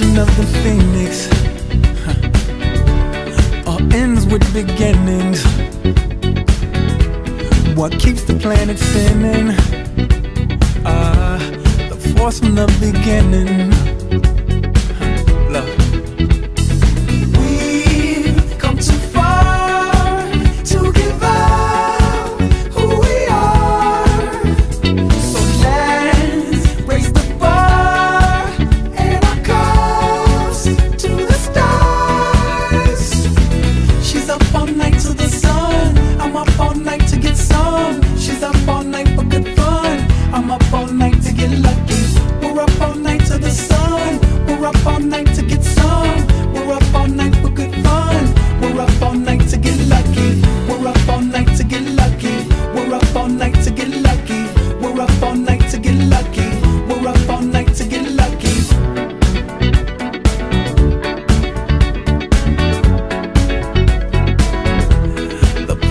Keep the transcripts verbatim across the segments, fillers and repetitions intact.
legend of the phoenix, huh. All ends with beginnings. What keeps the planet spinning? Uh, the force from the beginning.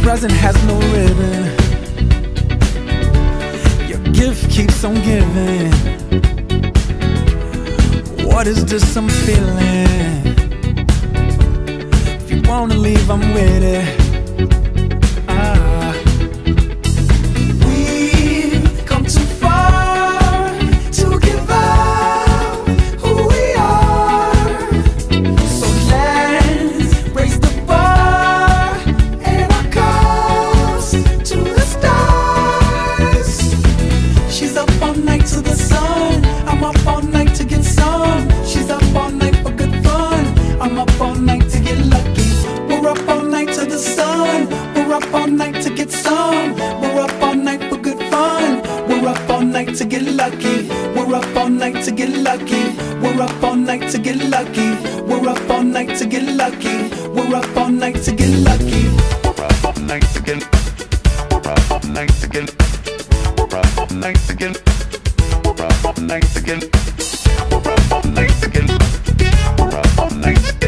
Present has no ribbon. Your gift keeps on giving. What is this I'm feeling? If you wanna leave, I'm with it. To get lucky, we're up all night to get lucky, we're up all night to get lucky, we're up all night to get lucky, we're up all night to get lucky, we're up all night to get, we're up all night to get, we're up all night to get, we're up all night to get, we're up all night to get, we're up all night.